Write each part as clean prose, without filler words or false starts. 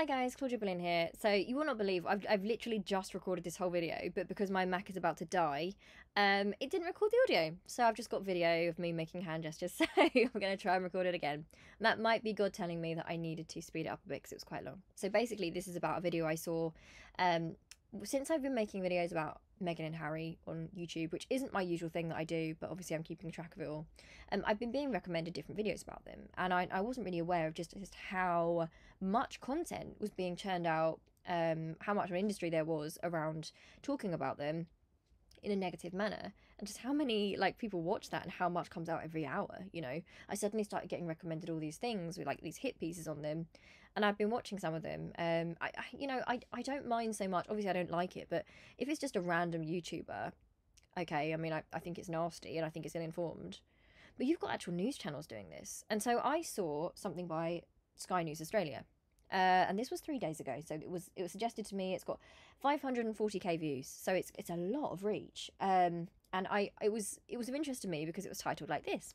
Hi guys, Claudia Boleyn here. So you will not believe, I've literally just recorded this whole video, but because my Mac is about to die, it didn't record the audio. So I've just got video of me making hand gestures, so I'm going to try and record it again. That might be God telling me that I needed to speed it up a bit because it was quite long. So basically this is about a video I saw, since I've been making videos about Meghan and Harry on YouTube, which isn't my usual thing that I do, but obviously I'm keeping track of it all. I've been being recommended different videos about them, and I wasn't really aware of just how much content was being churned out, how much of an industry there was around talking about them in a negative manner, and just how many people watch that and how much comes out every hour. You know, I suddenly started getting recommended all these things with these hit pieces on them, and I've been watching some of them. I don't mind so much. Obviously I don't like it, but if it's just a random YouTuber, okay, I mean I think it's nasty and I think it's ill-informed, but you've got actual news channels doing this. And so I saw something by Sky News Australia, and this was 3 days ago, so it was suggested to me. It's got 540k views, so it's a lot of reach. And it was of interest to me because it was titled like this: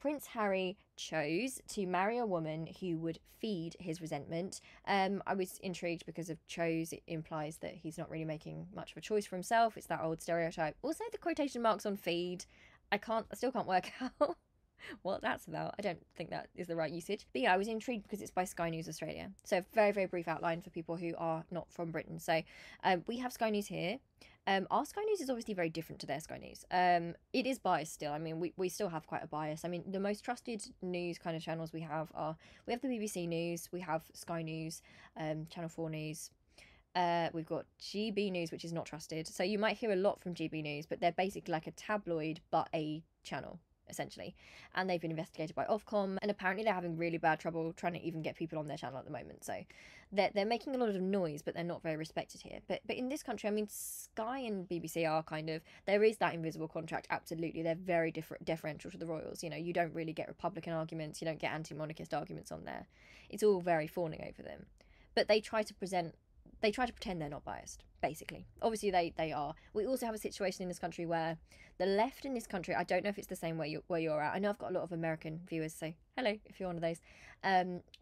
Prince Harry chose to marry a woman who would feed his resentment. I was intrigued because of chose. It implies that he's not really making much of a choice for himself. It's that old stereotype. Also, the quotation marks on feed, I still can't work out what that's about. I don't think that is the right usage. But yeah, I was intrigued because it's by Sky News Australia. So very, very brief outline for people who are not from Britain. So we have Sky News here. Our Sky News is obviously very different to their Sky News. It is biased still. I mean, we still have quite a bias. I mean, the most trusted news kind of channels we have are, we have the BBC News, we have Sky News, Channel 4 News. We've got GB News, which is not trusted. So you might hear a lot from GB News, but they're basically like a tabloid, but a channel, essentially, and they've been investigated by Ofcom, and apparently they're having really bad trouble trying to even get people on their channel at the moment. So they're making a lot of noise, but they're not very respected here. But in this country, I mean, Sky and BBC are kind of, there is that invisible contract, absolutely. They're very deferential to the royals. You know, you don't really get Republican arguments, you don't get anti-monarchist arguments on there. It's all very fawning over them, but they try to pretend they're not biased, basically. Obviously they are. We also have a situation in this country where the left in this country, I don't know if it's the same where you're at. I know I've got a lot of American viewers, so hello if you're one of those.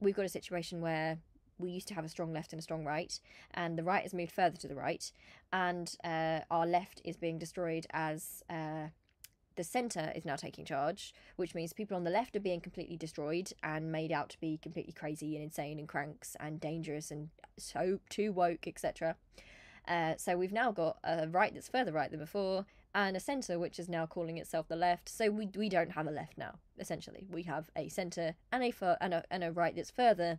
We've got a situation where we used to have a strong left and a strong right, and the right has moved further to the right, and our left is being destroyed as the centre is now taking charge, which means people on the left are being completely destroyed and made out to be completely crazy and insane and cranks and dangerous and so too woke, etc. So we've now got a right that's further right than before, and a centre which is now calling itself the left. So we don't have a left now, essentially. We have a centre and a right that's further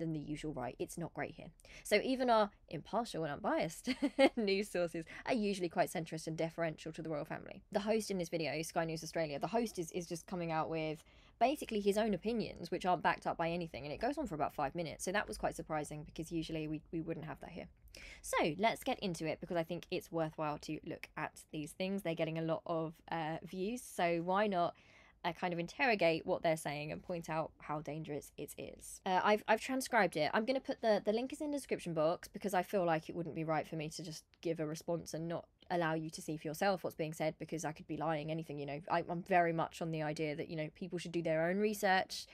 than the usual right. It's not great here. So even our impartial and unbiased news sources are usually quite centrist and deferential to the royal family. The host in this video, Sky News Australia, the host is just coming out with basically his own opinions, which aren't backed up by anything, and it goes on for about 5 minutes. So that was quite surprising, because usually we wouldn't have that here. So let's get into it, because I think it's worthwhile to look at these things. They're getting a lot of views, so why not kind of interrogate what they're saying and point out how dangerous it is. I've transcribed it. I'm going to put the link is in the description box, because I feel like it wouldn't be right for me to just give a response and not allow you to see for yourself what's being said, because I could be lying, anything, you know. I'm very much on the idea that, you know, people should do their own research.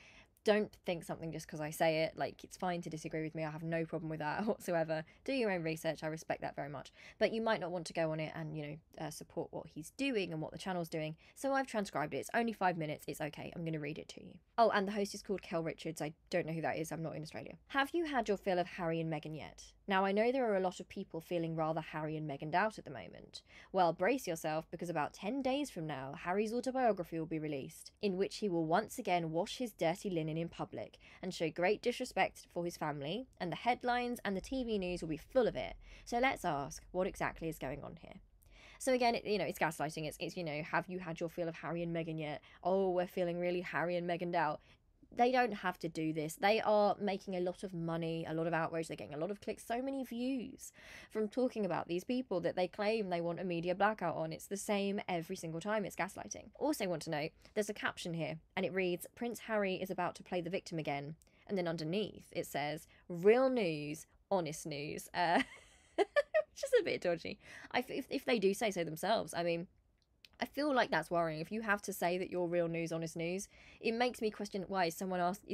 Don't think something just because I say it. Like, it's fine to disagree with me. I have no problem with that whatsoever. Do your own research. I respect that very much. But you might not want to go on it and, you know, support what he's doing and what the channel's doing. So I've transcribed it. It's only 5 minutes. It's okay. I'm going to read it to you. Oh, and the host is called Kel Richards. I don't know who that is. I'm not in Australia. Have you had your fill of Harry and Meghan yet? Now, I know there are a lot of people feeling rather Harry and Meghan'd out at the moment. Well, brace yourself, because about 10 days from now, Harry's autobiography will be released, in which he will once again wash his dirty linen in public and show great disrespect for his family, and the headlines and the TV news will be full of it. So let's ask, what exactly is going on here? So again, you know, it's gaslighting. It's you know, have you had your feel of Harry and Meghan yet? Oh, we're feeling really Harry and Meghan'd out. They don't have to do this. They are making a lot of money, a lot of outrage. They're getting a lot of clicks, so many views from talking about these people that they claim they want a media blackout on. It's the same every single time. It's gaslighting. Also want to note, there's a caption here, and it reads, Prince Harry is about to play the victim again. And then underneath it says, real news, honest news. Just a bit dodgy. If they do say so themselves, I mean, I feel like that's worrying. If you have to say that you're real news, honest news, it makes me question, why is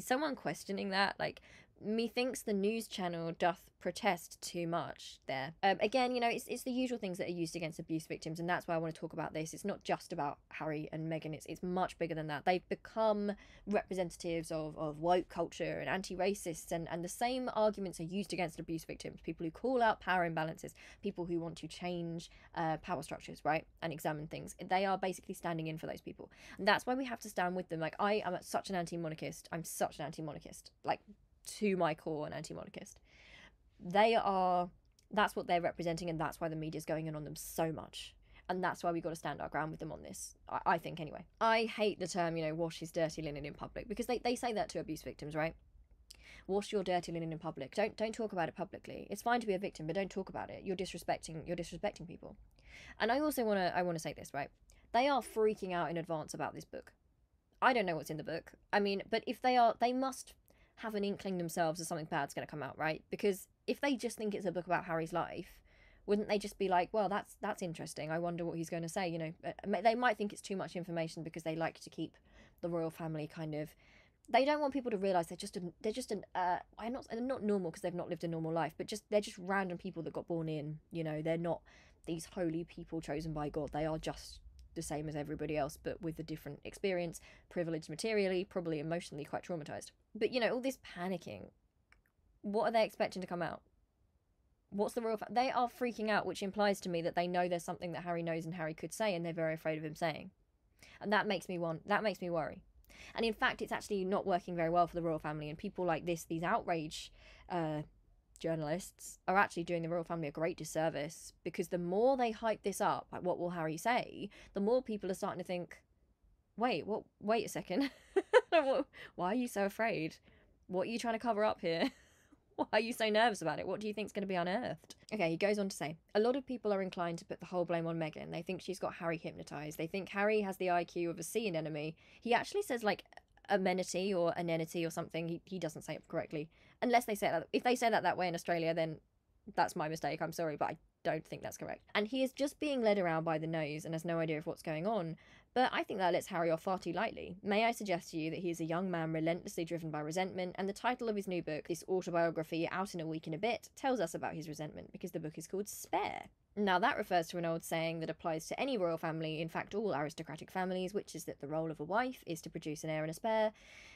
someone questioning that? Like, Methinks the news channel doth protest too much there. Again, you know, it's the usual things that are used against abuse victims, and that's why I want to talk about this. It's not just about Harry and Meghan. It's much bigger than that. They've become representatives of woke culture and anti-racists, and the same arguments are used against abuse victims, people who call out power imbalances, people who want to change power structures, right, and examine things. They are basically standing in for those people. And that's why we have to stand with them. Like, I am such an anti-monarchist. I'm such an anti-monarchist. Like, to my core, an anti-monarchist. They are, that's what they're representing, and that's why the media's going in on them so much. And that's why we've got to stand our ground with them on this, I think, anyway. I hate the term, you know, wash his dirty linen in public, because they say that to abuse victims, right? Wash your dirty linen in public. Don't talk about it publicly. It's fine to be a victim, but don't talk about it. You're disrespecting people. And I also want to say this, right? They are freaking out in advance about this book. I don't know what's in the book. I mean, but if they are, they must have an inkling themselves that something bad's going to come out, right? Because if they just think it's a book about Harry's life, wouldn't they just be like, well, that's interesting. I wonder what he's going to say, you know. They might think it's too much information because they like to keep the royal family kind of... They don't want people to realise they're not normal, because they've not lived a normal life, but just they're just random people that got born in, you know. They're not these holy people chosen by God. They are just the same as everybody else, but with a different experience, privileged materially, probably emotionally quite traumatized. But, you know, all this panicking, what are they expecting to come out? What's the royal fact? They are freaking out, which implies to me that they know there's something that Harry knows and Harry could say, and they're very afraid of him saying. And that makes me worry. And in fact, it's actually not working very well for the royal family, and people like this, these outrage journalists, are actually doing the royal family a great disservice, because the more they hype this up, like, what will Harry say, the more people are starting to think, wait a second, why are you so afraid? What are you trying to cover up here? Why are you so nervous about it? What do you think is going to be unearthed? Okay, he goes on to say, a lot of people are inclined to put the whole blame on Meghan. They think she's got Harry hypnotised. They think Harry has the IQ of a sea anemone. He actually says, like, amenity or anenity or something. He doesn't say it correctly. Unless they say it like that. If they say that that way in Australia, then that's my mistake. I'm sorry, but I don't think that's correct. And he is just being led around by the nose and has no idea of what's going on. But I think that lets Harry off far too lightly. May I suggest to you that he is a young man relentlessly driven by resentment, and the title of his new book, this autobiography, out in a week and a bit, tells us about his resentment, because the book is called Spare. Now, that refers to an old saying that applies to any royal family, in fact all aristocratic families, which is that the role of a wife is to produce an heir and a spare,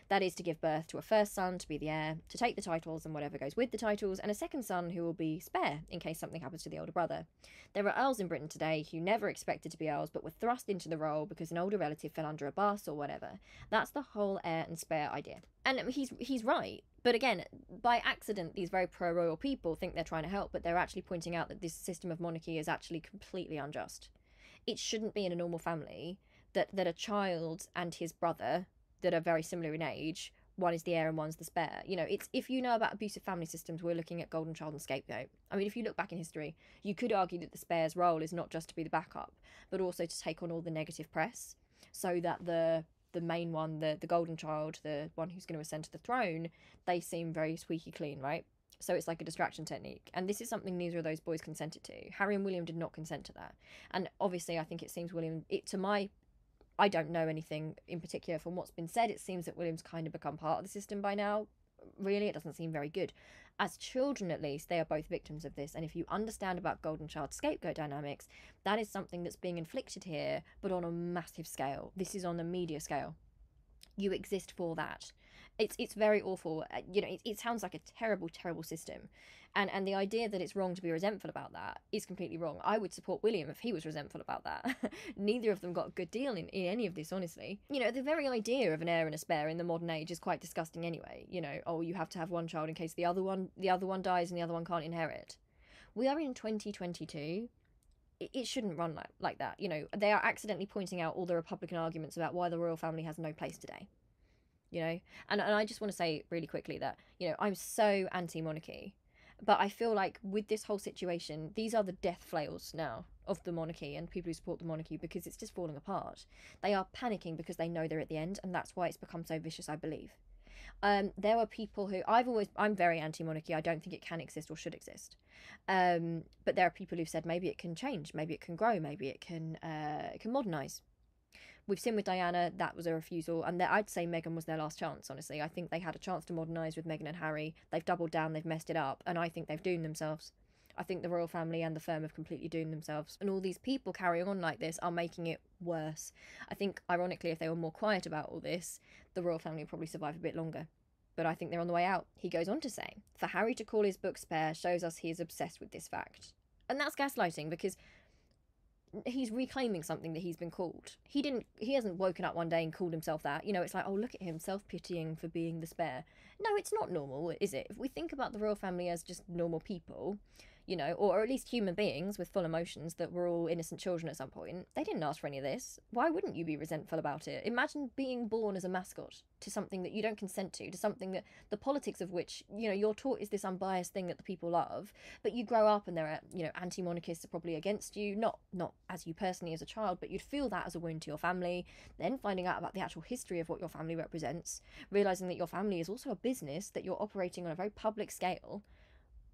that is to give birth to a first son, to be the heir, to take the titles and whatever goes with the titles, and a second son who will be spare, in case something happens to the older brother. There are earls in Britain today who never expected to be earls, but were thrust into the role because an older relative fell under a bus or whatever. That's the whole heir and spare idea. And he's right. But again, by accident, these very pro-royal people think they're trying to help, but they're actually pointing out that this system of monarchy is actually completely unjust. It shouldn't be in a normal family that a child and his brother that are very similar in age, one is the heir and one's the spare. You know, it's, if you know about abusive family systems, we're looking at golden child and scapegoat. I mean, if you look back in history, you could argue that the spare's role is not just to be the backup, but also to take on all the negative press, so that the main one, the golden child, the one who's going to ascend to the throne, they seem very squeaky clean, right? So it's like a distraction technique. And this is something neither of those boys consented to. Harry and William did not consent to that. And obviously, I think it seems William, I don't know anything in particular from what's been said. It seems that William's kind of become part of the system by now. Really, it doesn't seem very good. As children, at least, they are both victims of this. And if you understand about golden child scapegoat dynamics, that is something that's being inflicted here, but on a massive scale. This is on the media scale. You exist for that. It's very awful. You know, it sounds like a terrible, terrible system. And the idea that it's wrong to be resentful about that is completely wrong. I would support William if he was resentful about that. Neither of them got a good deal in any of this, honestly. You know, the very idea of an heir and a spare in the modern age is quite disgusting anyway. You know, oh, you have to have one child in case the other one dies and the other one can't inherit. We are in 2022. It shouldn't run like that. You know, they are accidentally pointing out all the Republican arguments about why the royal family has no place today. You know, and I just want to say really quickly that, you know, I'm so anti-monarchy, but I feel like with this whole situation, these are the death flails now of the monarchy and people who support the monarchy, because it's just falling apart. They are panicking because they know they're at the end, and that's why it's become so vicious, I believe. There are people who I'm very anti-monarchy. I don't think it can exist or should exist, but there are people who've said maybe it can change, maybe it can grow, maybe it can modernize. We've seen with Diana, that was a refusal. And I'd say Meghan was their last chance, honestly. I think they had a chance to modernise with Meghan and Harry. They've doubled down, they've messed it up, and I think they've doomed themselves. I think the royal family and the firm have completely doomed themselves. And all these people carrying on like this are making it worse. I think, ironically, if they were more quiet about all this, the royal family would probably survive a bit longer. But I think they're on the way out. He goes on to say, for Harry to call his book Spare shows us he is obsessed with this fact. And that's gaslighting, because he's reclaiming something that he's been called. He hasn't woken up one day and called himself that. You know, it's like, oh, look at him self-pitying for being the spare. No, it's not normal, is it? If we think about the royal family as just normal people, you know, or at least human beings with full emotions that were all innocent children at some point, they didn't ask for any of this. Why wouldn't you be resentful about it? Imagine being born as a mascot to something that you don't consent to something that the politics of which, you know, you're taught is this unbiased thing that the people love, but you grow up and there are, you know, anti-monarchists are probably against you, not as you personally as a child, but you'd feel that as a wound to your family. Then finding out about the actual history of what your family represents, realising that your family is also a business, that you're operating on a very public scale.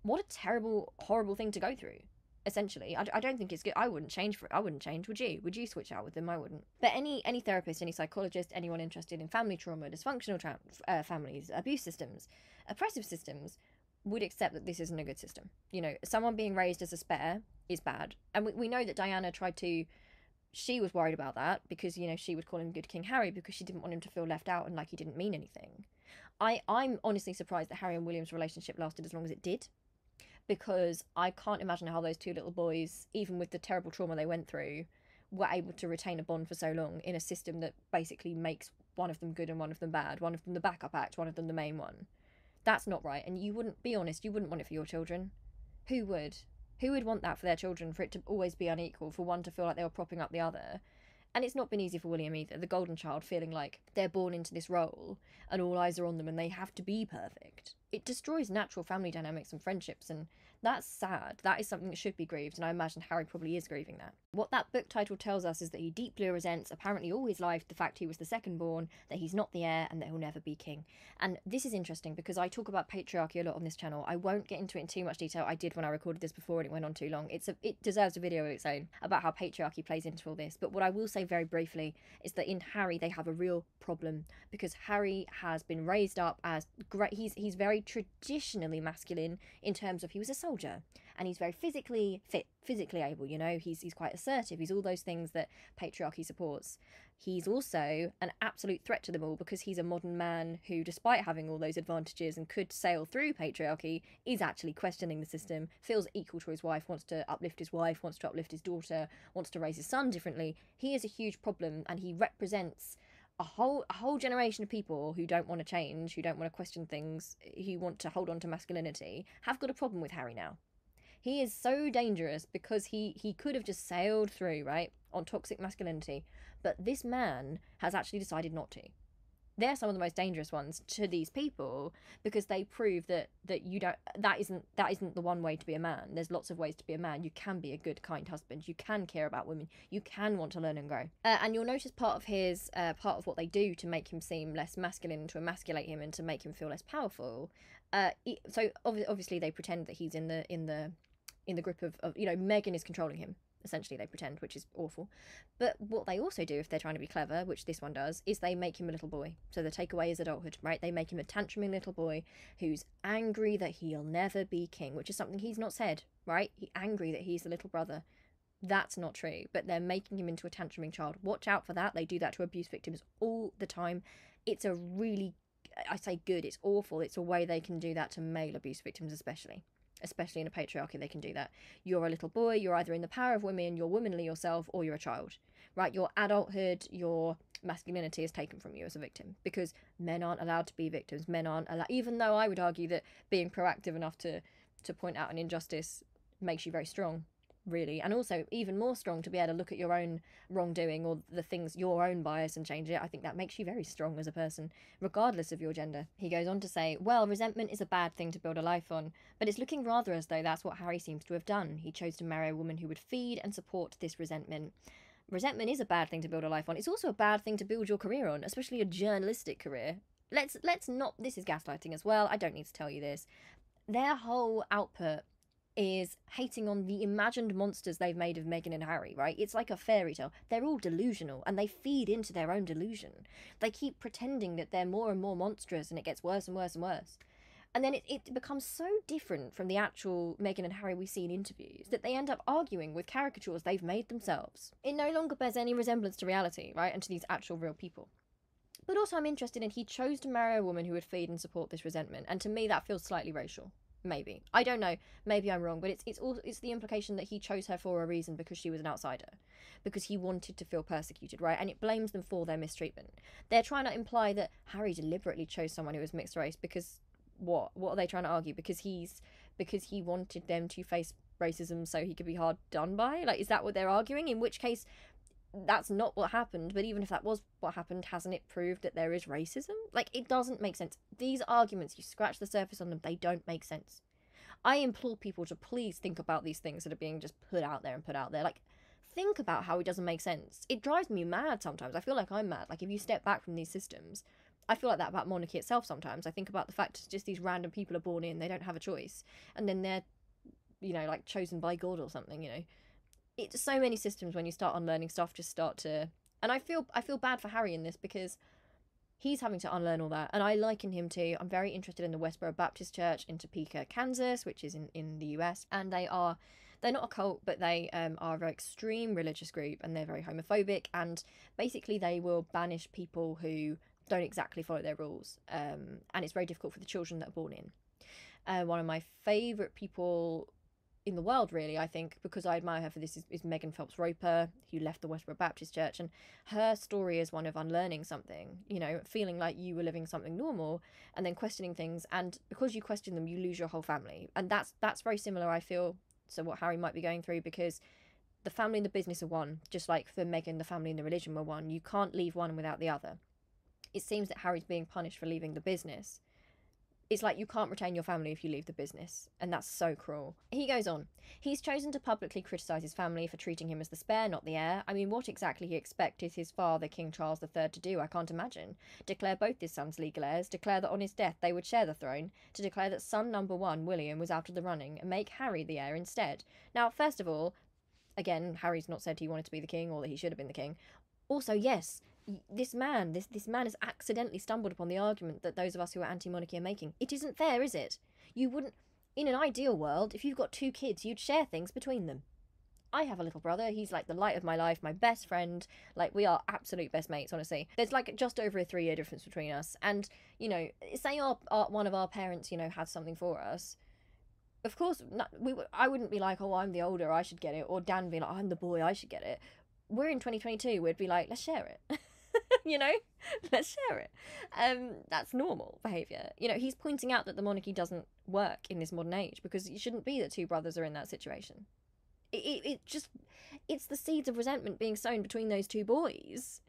What a terrible, horrible thing to go through, essentially. I don't think it's good. I wouldn't change for it. I wouldn't change. Would you? Would you switch out with them? I wouldn't. But any therapist, any psychologist, anyone interested in family trauma, dysfunctional families, abuse systems, oppressive systems, would accept that this isn't a good system. You know, someone being raised as a spare is bad. And we know that Diana tried to... She was worried about that because, you know, she would call him Good King Harry because she didn't want him to feel left out and like he didn't mean anything. I'm honestly surprised that Harry and William's relationship lasted as long as it did, because I can't imagine how those two little boys, even with the terrible trauma they went through, were able to retain a bond for so long in a system that basically makes one of them good and one of them bad, one of them the backup act, one of them the main one. That's not right, and you wouldn't, be honest, you wouldn't want it for your children. Who would? Who would want that for their children, for it to always be unequal, for one to feel like they were propping up the other? And it's not been easy for William either, the golden child, feeling like they're born into this role and all eyes are on them and they have to be perfect. It destroys natural family dynamics and friendships, and that's sad. That is something that should be grieved, and I imagine Harry probably is grieving that. What that book title tells us is that he deeply resents, apparently all his life, the fact he was the second born, that he's not the heir, and that he'll never be king. And this is interesting because I talk about patriarchy a lot on this channel. I won't get into it in too much detail. I did when I recorded this before and it went on too long. It deserves a video of its own about how patriarchy plays into all this. But what I will say very briefly is that in Harry they have a real problem, because Harry has been raised up as great. He's very traditionally masculine in terms of he was a soldier and he's very physically fit, physically able, you know, he's quite assertive, he's all those things that patriarchy supports. He's also an absolute threat to them all because he's a modern man who, despite having all those advantages and could sail through patriarchy, is actually questioning the system, feels equal to his wife, wants to uplift his wife, wants to uplift his daughter, wants to raise his son differently. He is a huge problem, and he represents a whole generation of people who don't want to change, who don't want to question things, who want to hold on to masculinity, have got a problem with Harry now. He is so dangerous because he could have just sailed through, right, on toxic masculinity, but this man has actually decided not to. They're some of the most dangerous ones to these people because they prove that you don't, that isn't the one way to be a man. There's lots of ways to be a man. You can be a good, kind husband. You can care about women. You can want to learn and grow. And you'll notice part of what they do to make him seem less masculine, to emasculate him, and to make him feel less powerful. So obviously they pretend that he's in the grip of you know, Meghan is controlling him. Essentially they pretend, which is awful. But what they also do, if they're trying to be clever, which this one does, is they make him a little boy. So the takeaway is adulthood, right? They make him a tantruming little boy who's angry that he'll never be king, which is something he's not said, right? He's angry that he's the little brother. That's not true, but they're making him into a tantruming child. Watch out for that. They do that to abuse victims all the time. It's a really, I say good, it's awful. It's a way they can do that to male abuse victims especially. Especially in a patriarchy, they can do that. You're a little boy, you're either in the power of women, you're womanly yourself, or you're a child, right? Your adulthood, your masculinity is taken from you as a victim because men aren't allowed to be victims. Men aren't allowed, even though I would argue that being proactive enough to point out an injustice makes you very strong, really. And also even more strong to be able to look at your own wrongdoing or the things, your own bias, and change it. I think that makes you very strong as a person, regardless of your gender. He goes on to say, well, resentment is a bad thing to build a life on, but it's looking rather as though that's what Harry seems to have done. He chose to marry a woman who would feed and support this resentment. Resentment is a bad thing to build a life on. It's also a bad thing to build your career on, especially a journalistic career. Let's not, this is gaslighting as well. I don't need to tell you this. Their whole output is hating on the imagined monsters they've made of Meghan and Harry, right? It's like a fairy tale. They're all delusional, and they feed into their own delusion. They keep pretending that they're more and more monstrous, and it gets worse and worse and worse. And then it becomes so different from the actual Meghan and Harry we see in interviews that they end up arguing with caricatures they've made themselves. It no longer bears any resemblance to reality, right, and to these actual real people. But also I'm interested in he chose to marry a woman who would feed and support this resentment, and to me that feels slightly racial. Maybe. I don't know. Maybe I'm wrong, but it's the implication that he chose her for a reason because she was an outsider, because he wanted to feel persecuted, right? And it blames them for their mistreatment. They're trying to imply that Harry deliberately chose someone who was mixed race because what? What are they trying to argue? Because he wanted them to face racism so he could be hard done by? Like, is that what they're arguing? In which case, that's not what happened, but even if that was what happened, hasn't it proved that there is racism? Like, it doesn't make sense. These arguments, you scratch the surface on them, they don't make sense. I implore people to please think about these things that are being just put out there and put out there. Like, think about how it doesn't make sense. It drives me mad sometimes. I feel like I'm mad. Like, if you step back from these systems, I feel like that about monarchy itself sometimes. I think about the fact just these random people are born in, they don't have a choice, and then they're, you know, like, chosen by God or something, you know. It's so many systems when you start unlearning stuff just start to... And I feel bad for Harry in this because he's having to unlearn all that. And I liken him to... I'm very interested in the Westboro Baptist Church in Topeka, Kansas, which is in the US. And they're not a cult, but they are a very extreme religious group, and they're very homophobic. And basically they will banish people who don't exactly follow their rules. And it's very difficult for the children that are born in. One of my favourite people... in the world, really, I think, because I admire her for this, is Megan Phelps Roper, who left the Westboro Baptist Church, and her story is one of unlearning something, you know, feeling like you were living something normal and then questioning things, and because you question them you lose your whole family. And that's very similar, I feel, to what Harry might be going through, because the family and the business are one, just like for Megan the family and the religion were one. You can't leave one without the other. It seems that Harry's being punished for leaving the business. It's like you can't retain your family if you leave the business, and that's so cruel. He goes on. He's chosen to publicly criticise his family for treating him as the spare, not the heir. I mean, what exactly he expected his father, King Charles III, to do, I can't imagine. Declare both his sons legal heirs, declare that on his death they would share the throne, to declare that son number one, William, was out of the running, and make Harry the heir instead. Now, first of all, again, Harry's not said he wanted to be the king or that he should have been the king. Also, yes... This man has accidentally stumbled upon the argument that those of us who are anti-monarchy are making. It isn't fair, is it? You wouldn't... In an ideal world, if you've got two kids, you'd share things between them. I have a little brother. He's like the light of my life, my best friend. Like, we are absolute best mates, honestly. There's like just over a 3-year difference between us. And, you know, say one of our parents, you know, had something for us. Of course, I wouldn't be like, oh, I'm the older, I should get it. Or Dan be like, I'm the boy, I should get it. We're in 2022, we'd be like, let's share it. You know, let's share it. That's normal behaviour. You know, he's pointing out that the monarchy doesn't work in this modern age, because it shouldn't be that two brothers are in that situation. It's the seeds of resentment being sown between those two boys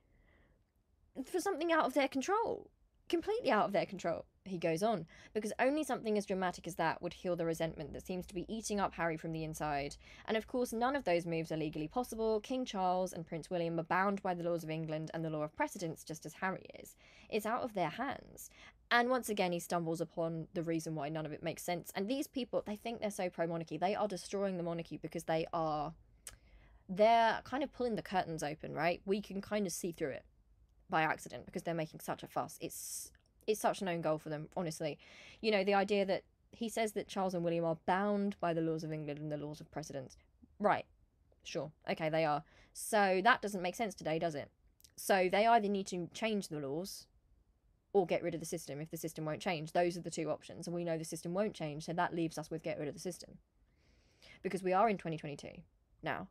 for something out of their control. Completely out of their control. He goes on, because only something as dramatic as that would heal the resentment that seems to be eating up Harry from the inside. And of course, none of those moves are legally possible. King Charles and Prince William are bound by the laws of England and the law of precedence, just as Harry is. It's out of their hands. And once again, he stumbles upon the reason why none of it makes sense. And these people, they think they're so pro-monarchy. They are destroying the monarchy because they're kind of pulling the curtains open, right? We can kind of see through it by accident because they're making such a fuss. It's such an own goal for them, honestly. You know, the idea that he says that Charles and William are bound by the laws of England and the laws of precedence. Right. Sure. Okay, they are. So that doesn't make sense today, does it? So they either need to change the laws or get rid of the system if the system won't change. Those are the two options. And we know the system won't change, so that leaves us with get rid of the system. Because we are in 2022 now.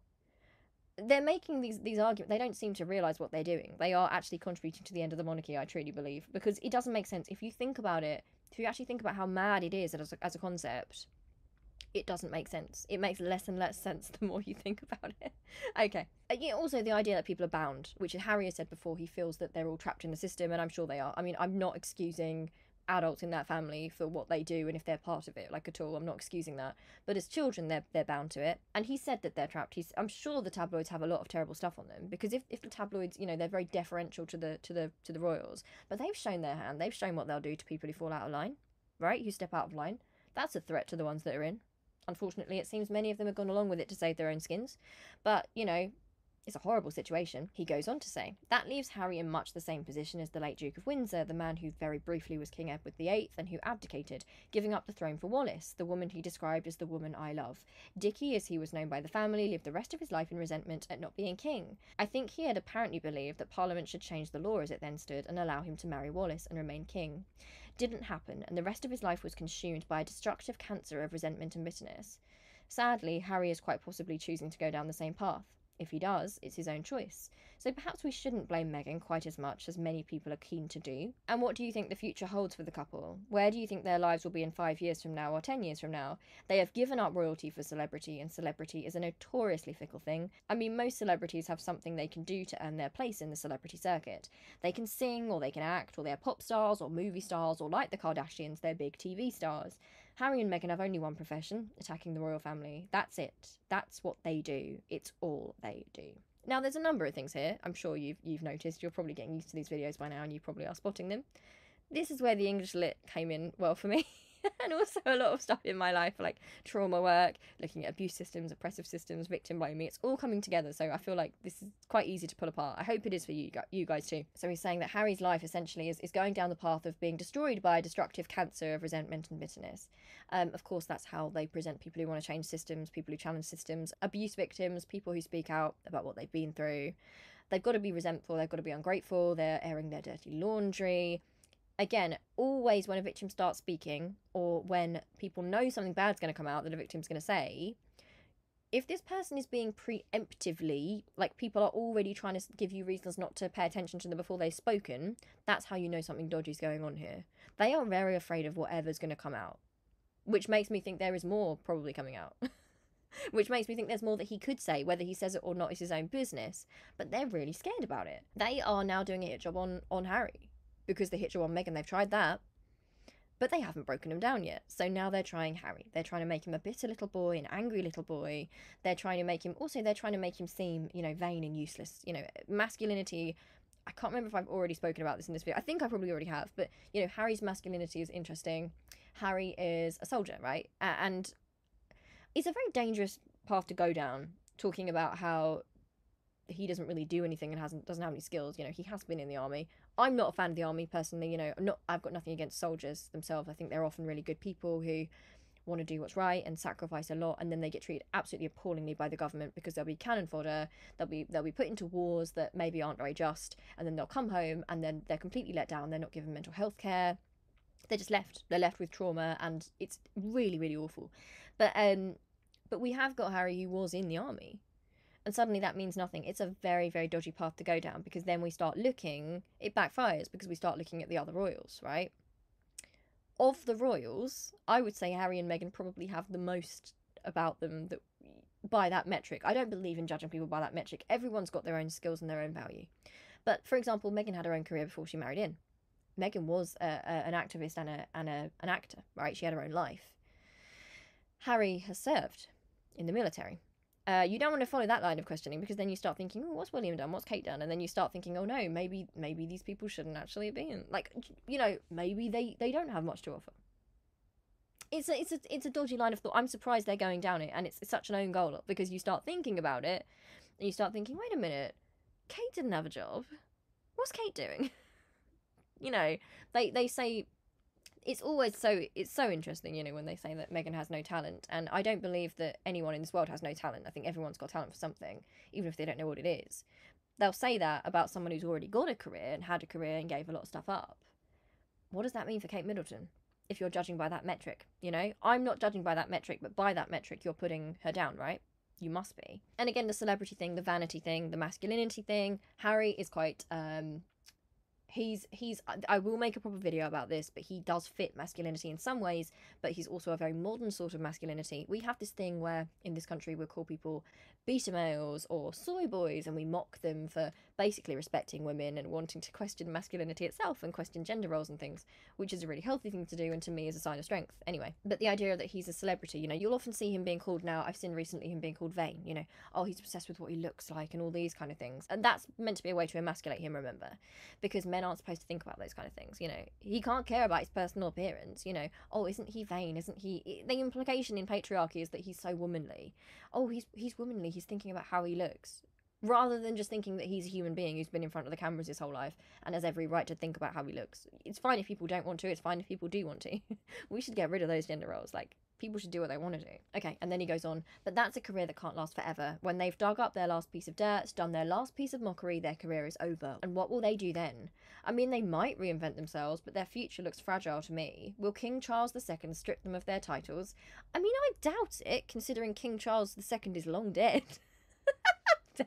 They're making these arguments. They don't seem to realise what they're doing. They are actually contributing to the end of the monarchy, I truly believe, because it doesn't make sense. If you think about it, if you actually think about how mad it is as a concept, it doesn't make sense. It makes less and less sense the more you think about it. Okay. Yeah, also, the idea that people are bound, which Harry has said before, he feels that they're all trapped in the system, and I'm sure they are. I mean, I'm not excusing adults in that family for what they do and if they're part of it, like, at all. I'm not excusing that, but as children they're bound to it. And he said that they're trapped. I'm sure the tabloids have a lot of terrible stuff on them, because if the tabloids, you know, they're very deferential to the royals, but they've shown their hand. They've shown what they'll do to people who fall out of line, right, who step out of line. That's a threat to the ones that are in. Unfortunately, it seems many of them have gone along with it to save their own skins. But, you know, it's a horrible situation, he goes on to say. That leaves Harry in much the same position as the late Duke of Windsor, the man who very briefly was King Edward VIII and who abdicated, giving up the throne for Wallis, the woman he described as the woman I love. Dickie, as he was known by the family, lived the rest of his life in resentment at not being king. I think he had apparently believed that Parliament should change the law as it then stood and allow him to marry Wallis and remain king. Didn't happen, and the rest of his life was consumed by a destructive cancer of resentment and bitterness. Sadly, Harry is quite possibly choosing to go down the same path. If he does, it's his own choice. So perhaps we shouldn't blame Meghan quite as much as many people are keen to do. And what do you think the future holds for the couple? Where do you think their lives will be in 5 years from now or 10 years from now? They have given up royalty for celebrity, and celebrity is a notoriously fickle thing. I mean, most celebrities have something they can do to earn their place in the celebrity circuit. They can sing, or they can act, or they're pop stars, or movie stars, or like the Kardashians, they're big TV stars. Harry and Meghan have only one profession, attacking the royal family. That's it. That's what they do. It's all they do. Now, there's a number of things here. I'm sure you've noticed. You're probably getting used to these videos by now, and you probably are spotting them. This is where the English lit came in well for me. And also a lot of stuff in my life, like trauma work, looking at abuse systems, oppressive systems, victim blaming. It's all coming together, so I feel like this is quite easy to pull apart. I hope it is for you guys too. So he's saying that Harry's life essentially is going down the path of being destroyed by a destructive cancer of resentment and bitterness. Of course, that's how they present people who want to change systems, people who challenge systems, abuse victims, people who speak out about what they've been through. They've got to be resentful, they've got to be ungrateful, they're airing their dirty laundry. Again, always when a victim starts speaking, or when people know something bad's going to come out that a victim's going to say, if this person is being preemptively, like people are already trying to give you reasons not to pay attention to them before they've spoken, that's how you know something dodgy's going on here. They are very afraid of whatever's going to come out, which makes me think there is more probably coming out. Which makes me think there's more that he could say. Whether he says it or not is his own business, but they're really scared about it. They are now doing a hit job on Harry. Because they hit you on Meghan, they've tried that, but they haven't broken him down yet. So now they're trying Harry. They're trying to make him a bitter little boy, an angry little boy. They're trying to make him, also they're trying to make him seem, you know, vain and useless. You know, masculinity, I can't remember if I've already spoken about this in this video. I think I probably already have, but, you know, Harry's masculinity is interesting. Harry is a soldier, right? And it's a very dangerous path to go down, talking about how he doesn't really do anything and doesn't have any skills. You know, he has been in the army. I'm not a fan of the army personally. You know, I've got nothing against soldiers themselves. I think they're often really good people who want to do what's right and sacrifice a lot, and then they get treated absolutely appallingly by the government because they'll be cannon fodder. They'll be put into wars that maybe aren't very just, and then they'll come home and then they're completely let down. They're not given mental health care. They're just left. They're left with trauma, and it's really, really awful. But we have got Harry who was in the army. And suddenly that means nothing. It's a very, very dodgy path to go down, because then we start looking, it backfires because we start looking at the other royals, right? Of the royals, I would say Harry and Meghan probably have the most about them that by that metric. I don't believe in judging people by that metric. Everyone's got their own skills and their own value. But for example, Meghan had her own career before she married in. Meghan was an activist and an actor, right? She had her own life. Harry has served in the military. You don't want to follow that line of questioning, because then you start thinking, oh, what's William done? What's Kate done? And then you start thinking, oh no, maybe these people shouldn't actually be in. Like, you know, maybe they don't have much to offer. It's a dodgy line of thought. I'm surprised they're going down it, and it's such an own goal, because you start thinking about it, and you start thinking, wait a minute, Kate didn't have a job. What's Kate doing? You know, they say. It's always so, it's so interesting, you know, when they say that Meghan has no talent, and I don't believe that anyone in this world has no talent. I think everyone's got talent for something, even if they don't know what it is. They'll say that about someone who's already got a career and had a career and gave a lot of stuff up. What does that mean for Kate Middleton, if you're judging by that metric, you know? I'm not judging by that metric, but by that metric, you're putting her down, right? You must be. And again, the celebrity thing, the vanity thing, the masculinity thing. Harry is quite, I will make a proper video about this, but he does fit masculinity in some ways, but he's also a very modern sort of masculinity. We have this thing where in this country we call people beta males or soy boys, and we mock them for basically respecting women and wanting to question masculinity itself and question gender roles and things, which is a really healthy thing to do, and to me is a sign of strength anyway. But the idea that he's a celebrity, you know, you'll often see him being called now, I've seen recently him being called vain, you know, oh, he's obsessed with what he looks like and all these kind of things. And that's meant to be a way to emasculate him, remember, because men men aren't supposed to think about those kind of things, you know. He can't care about his personal appearance, you know. Oh, isn't he vain? Isn't he... The implication in patriarchy is that he's so womanly. Oh, he's womanly. He's thinking about how he looks. Rather than just thinking that he's a human being who's been in front of the cameras his whole life and has every right to think about how he looks. It's fine if people don't want to. It's fine if people do want to. We should get rid of those gender roles. Like, people should do what they want to do. Okay, and then he goes on. But that's a career that can't last forever. When they've dug up their last piece of dirt, done their last piece of mockery, their career is over. And what will they do then? I mean, they might reinvent themselves, but their future looks fragile to me. Will King Charles II strip them of their titles? I mean, I doubt it, considering King Charles II is long dead.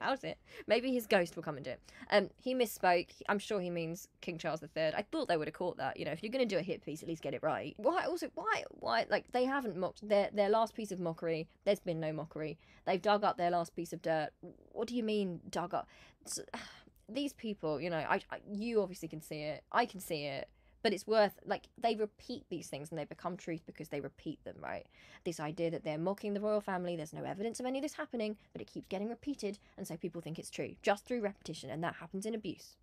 Doubt it. Maybe his ghost will come and do it. He misspoke. I'm sure he means King Charles III. I thought they would have caught that. You know, if you're going to do a hit piece, at least get it right. Why? Also, why? Like, they haven't mocked their last piece of mockery. There's been no mockery. They've dug up their last piece of dirt. What do you mean, dug up? So, these people, you know, you obviously can see it. I can see it. But it's worth, like, they repeat these things and they become truth because they repeat them, right? This idea that they're mocking the royal family, there's no evidence of any of this happening, but it keeps getting repeated, and so people think it's true, just through repetition, and that happens in abuse.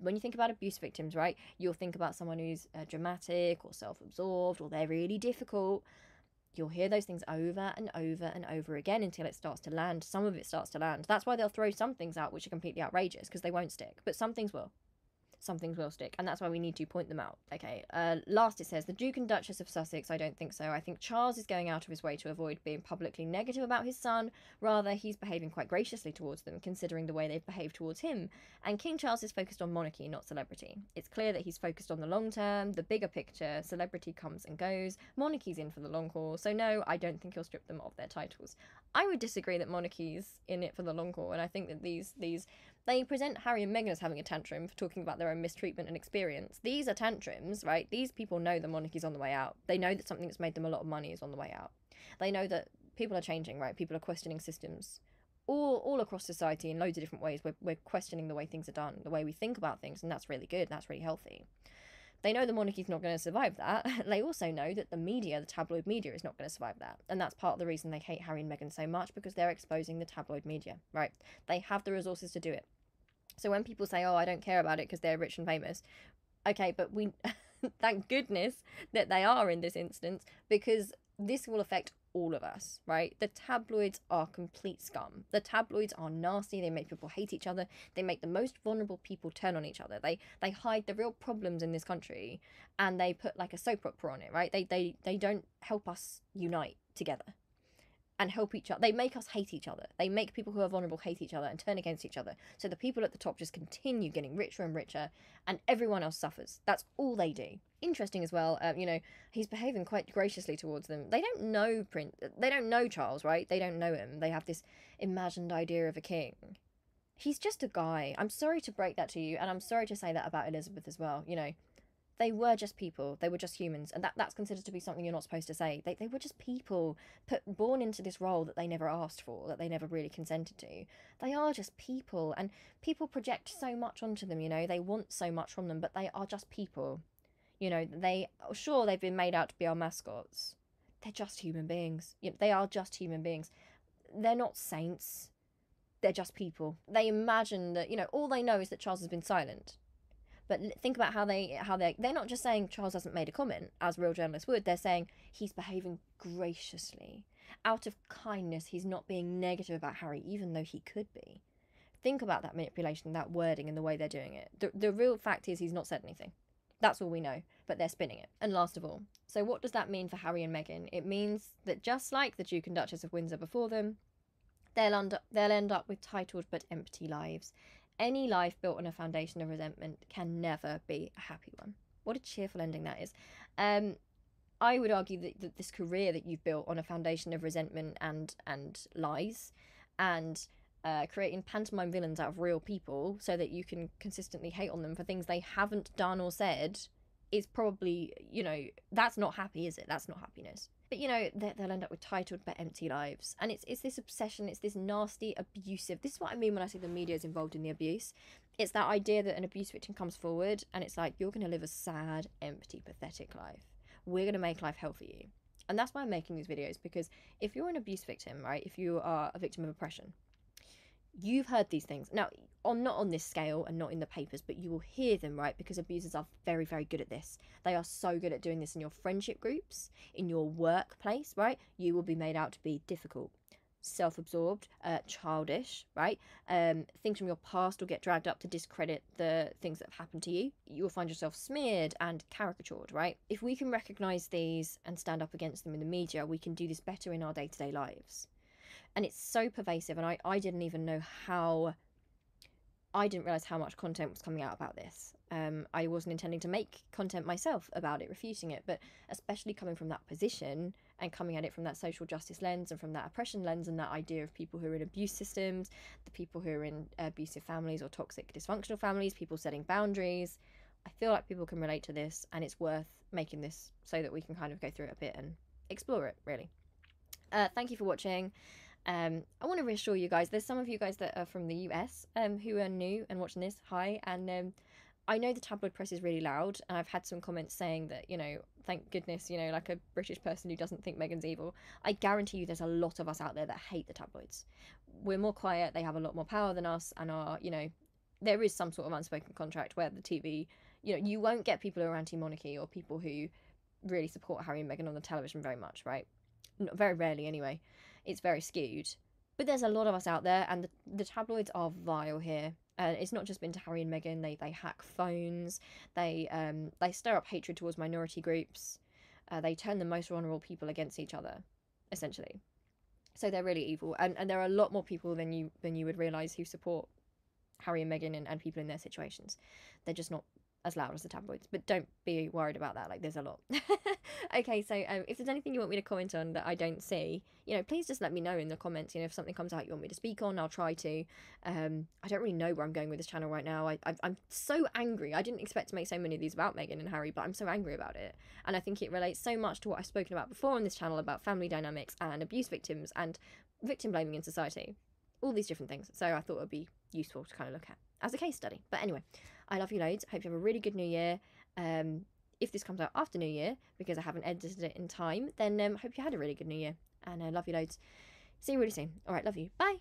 When you think about abuse victims, right, you'll think about someone who's dramatic or self-absorbed or they're really difficult. You'll hear those things over and over and over again until it starts to land. Some of it starts to land. That's why they'll throw some things out which are completely outrageous because they won't stick, but some things will. Some things will stick, and that's why we need to point them out. Okay, last it says, the Duke and Duchess of Sussex, I don't think so. I think Charles is going out of his way to avoid being publicly negative about his son. Rather, he's behaving quite graciously towards them, considering the way they've behaved towards him. And King Charles is focused on monarchy, not celebrity. It's clear that he's focused on the long term, the bigger picture. Celebrity comes and goes. Monarchy's in for the long haul. So no, I don't think he'll strip them of their titles. I would disagree that monarchy's in it for the long haul, and I think that they present Harry and Meghan as having a tantrum for talking about their own mistreatment and experience. These are tantrums, right? These people know the monarchy's on the way out. They know that something that's made them a lot of money is on the way out. They know that people are changing, right? People are questioning systems. All across society in loads of different ways. We're questioning the way things are done, the way we think about things, and that's really good. That's really healthy. They know the monarchy's not going to survive that. They also know that the media, the tabloid media, is not going to survive that. And that's part of the reason they hate Harry and Meghan so much, because they're exposing the tabloid media, right? They have the resources to do it. So when people say, oh, I don't care about it because they're rich and famous, okay, but we thank goodness that they are in this instance, because this will affect all of us, right? The tabloids are complete scum. The tabloids are nasty. They make people hate each other. They make the most vulnerable people turn on each other. They hide the real problems in this country, and they put like a soap opera on it, right? They don't help us unite together and help each other. They make us hate each other. They make people who are vulnerable hate each other and turn against each other. So the people at the top just continue getting richer and richer, and everyone else suffers. That's all they do. Interesting as well, you know, he's behaving quite graciously towards them. They don't know they don't know Charles, right? They don't know him. They have this imagined idea of a king. He's just a guy. I'm sorry to break that to you, and I'm sorry to say that about Elizabeth as well, you know. They were just people. They were just humans. And that's considered to be something you're not supposed to say. They were just people born into this role that they never asked for, that they never really consented to. They are just people. And people project so much onto them, you know. They want so much from them, but they are just people. You know, sure, they've been made out to be our mascots. They're just human beings. You know, they are just human beings. They're not saints. They're just people. They imagine that, you know, all they know is that Charles has been silent. But think about how they're not just saying Charles hasn't made a comment, as real journalists would. They're saying he's behaving graciously. Out of kindness, he's not being negative about Harry, even though he could be. Think about that manipulation, that wording, and the way they're doing it. The real fact is he's not said anything. That's all we know, but they're spinning it. And last of all, so what does that mean for Harry and Meghan? It means that just like the Duke and Duchess of Windsor before them, they'll end up with titled but empty lives. Any life built on a foundation of resentment can never be a happy one. What a cheerful ending that is. I would argue that this career that you've built on a foundation of resentment and lies and creating pantomime villains out of real people so that you can consistently hate on them for things they haven't done or said is probably, you know, that's not happy, is it? That's not happiness. But, you know, they'll end up with titled but empty lives. And it's this obsession, it's this nasty, abusive... This is what I mean when I say the media is involved in the abuse. It's that idea that an abuse victim comes forward and it's like, you're going to live a sad, empty, pathetic life. We're going to make life hell for you. And that's why I'm making these videos, because if you're an abuse victim, right, if you are a victim of oppression, You've heard these things. Now, not on this scale and not in the papers, but you will hear them, right? Because abusers are very, very good at this. They are so good at doing this in your friendship groups, in your workplace, right? You will be made out to be difficult, self-absorbed, childish, right? Things from your past will get dragged up to discredit the things that have happened to you. You will find yourself smeared and caricatured, right? If we can recognise these and stand up against them in the media, we can do this better in our day-to-day lives. And it's so pervasive, and I didn't even know how... I didn't realise how much content was coming out about this. I wasn't intending to make content myself about it, refuting it, but especially coming from that position and coming at it from that social justice lens and from that oppression lens and that idea of people who are in abuse systems, the people who are in abusive families or toxic dysfunctional families, people setting boundaries. I feel like people can relate to this, and it's worth making this so that we can kind of go through it a bit and explore it, really. Thank you for watching. I want to reassure you guys, there's some of you guys that are from the US who are new and watching this. Hi. And I know the tabloid press is really loud, and I've had some comments saying that, you know, thank goodness, you know, like a British person who doesn't think Meghan's evil. I guarantee you there's a lot of us out there that hate the tabloids. We're more quiet, they have a lot more power than us, and are, you know, there is some sort of unspoken contract where the TV, you know, you won't get people who are anti-monarchy or people who really support Harry and Meghan on the television very much, right? Very rarely anyway. It's very skewed, but there's a lot of us out there, and the tabloids are vile here. And it's not just been to Harry and Meghan. They hack phones, they stir up hatred towards minority groups, they turn the most vulnerable people against each other, essentially. So they're really evil, and there are a lot more people than you would realise who support Harry and Meghan and people in their situations. They're just not as loud as the tabloids, but don't be worried about that, like there's a lot. Okay, so if there's anything you want me to comment on that I don't see, you know, please just let me know in the comments. You know, if something comes out you want me to speak on, I'll try to. I don't really know where I'm going with this channel right now. I'm so angry. I didn't expect to make so many of these about Meghan and Harry, but I'm so angry about it, and I think it relates so much to what I've spoken about before on this channel about family dynamics and abuse victims and victim blaming in society, all these different things. So I thought it would be useful to kind of look at as a case study. But anyway, I love you loads. Hope you have a really good New Year. If this comes out after New Year, because I haven't edited it in time, then hope you had a really good New Year. And I love you loads. See you really soon. All right, love you. Bye.